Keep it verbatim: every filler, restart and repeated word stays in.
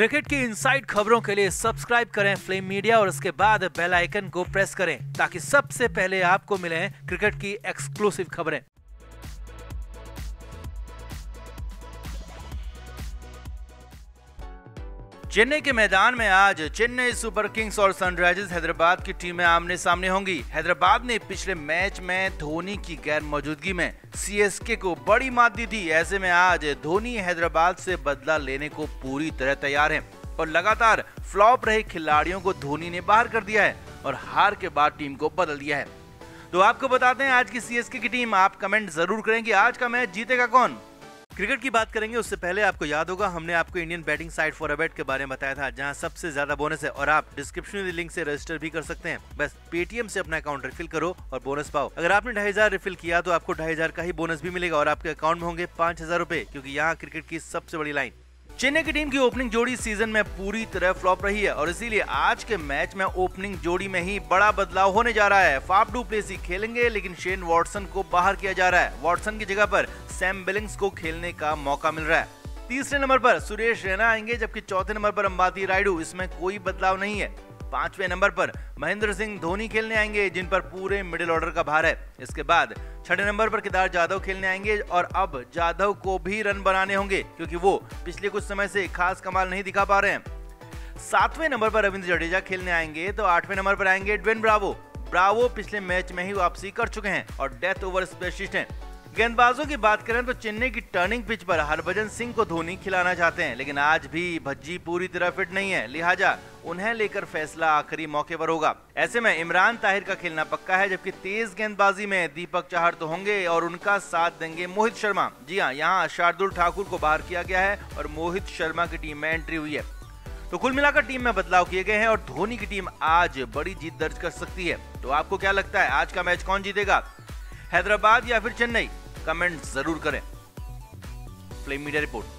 Cricket की inside खबरों के लिए सब्सक्राइब करें फ्लेम मीडिया और उसके बाद बेल आइकन को प्रेस करें ताकि सबसे पहले आपको मिलें क्रिकेट की एक्सक्लूसिव खबरें। चेन्नई के मैदान में आज चेन्नई सुपर किंग्स और सनराइजर्स हैदराबाद की टीमें आमने सामने होंगी। हैदराबाद ने पिछले मैच में धोनी की गैर मौजूदगी में सीएसके को बड़ी मात दी थी। ऐसे में आज धोनी हैदराबाद से बदला लेने को पूरी तरह तैयार हैं और लगातार फ्लॉप रहे खिलाड़ियों को धोनी ने बाहर कर दिया है और हार के बाद टीम को बदल दिया है। तो आपको बताते हैं आज की सीएसके की टीम, आप कमेंट जरूर करें कि आज का मैच जीतेगा कौन। क्रिकेट की बात करेंगे उससे पहले आपको याद होगा हमने आपको Indian betting site for abate के बारे में बताया था जहां सबसे ज्यादा बोनस है और आप डिस्क्रिप्शन में लिंक से रजिस्टर भी कर सकते हैं। बस पेटीएम से अपना अकाउंट रिफिल करो और बोनस पाओ। अगर आपने ढाई हजार रिफिल किया तो आपको ढाई हजार का ही बोनस भी मिलेगा और आपके अकाउंट में होंगे पांच हजार रूपए, क्योंकि यहाँ क्रिकेट की सबसे बड़ी लाइन। चेन्नई की टीम की ओपनिंग जोड़ी सीजन में पूरी तरह फ्लॉप रही है और इसीलिए आज के मैच में ओपनिंग जोड़ी में ही बड़ा बदलाव होने जा रहा है। फाफ डू प्लेसी खेलेंगे लेकिन शेन वॉटसन को बाहर किया जा रहा है। वॉटसन की जगह पर सैम बिलिंग्स को खेलने का मौका मिल रहा है। तीसरे नंबर पर सुरेश रैना आएंगे जबकि चौथे नंबर पर अंबाती रायडू, इसमें कोई बदलाव नहीं है। पांचवें नंबर पर महेंद्र सिंह धोनी खेलने आएंगे जिन पर पूरे मिडिल ऑर्डर का भार है। इसके बाद छठे नंबर पर केदार जाधव खेलने आएंगे और अब जाधव को भी रन बनाने होंगे क्योंकि वो पिछले कुछ समय से खास कमाल नहीं दिखा पा रहे हैं। सातवें नंबर पर रविंद्र जडेजा खेलने आएंगे तो आठवें नंबर पर आएंगे ड्वेन ब्रावो। ब्रावो पिछले मैच में ही वापसी कर चुके हैं और डेथ ओवर स्पेशलिस्ट हैं। गेंदबाजों की बात करें तो चेन्नई की टर्निंग पिच पर हरभजन सिंह को धोनी खिलाना चाहते हैं लेकिन आज भी भज्जी पूरी तरह फिट नहीं है, लिहाजा उन्हें लेकर फैसला आखिरी मौके पर होगा। ऐसे में इमरान ताहिर का खेलना पक्का है जबकि तेज गेंदबाजी में दीपक चहर तो होंगे और उनका साथ देंगे मोहित शर्मा। जी हाँ, यहाँ शार्दुल ठाकुर को बाहर किया गया है और मोहित शर्मा की टीम में एंट्री हुई है। तो कुल मिलाकर टीम में बदलाव किए गए हैं और धोनी की टीम आज बड़ी जीत दर्ज कर सकती है। तो आपको क्या लगता है आज का मैच कौन जीतेगा, हैदराबाद या फिर चेन्नई? कमेंट जरूर करें। Flame media report.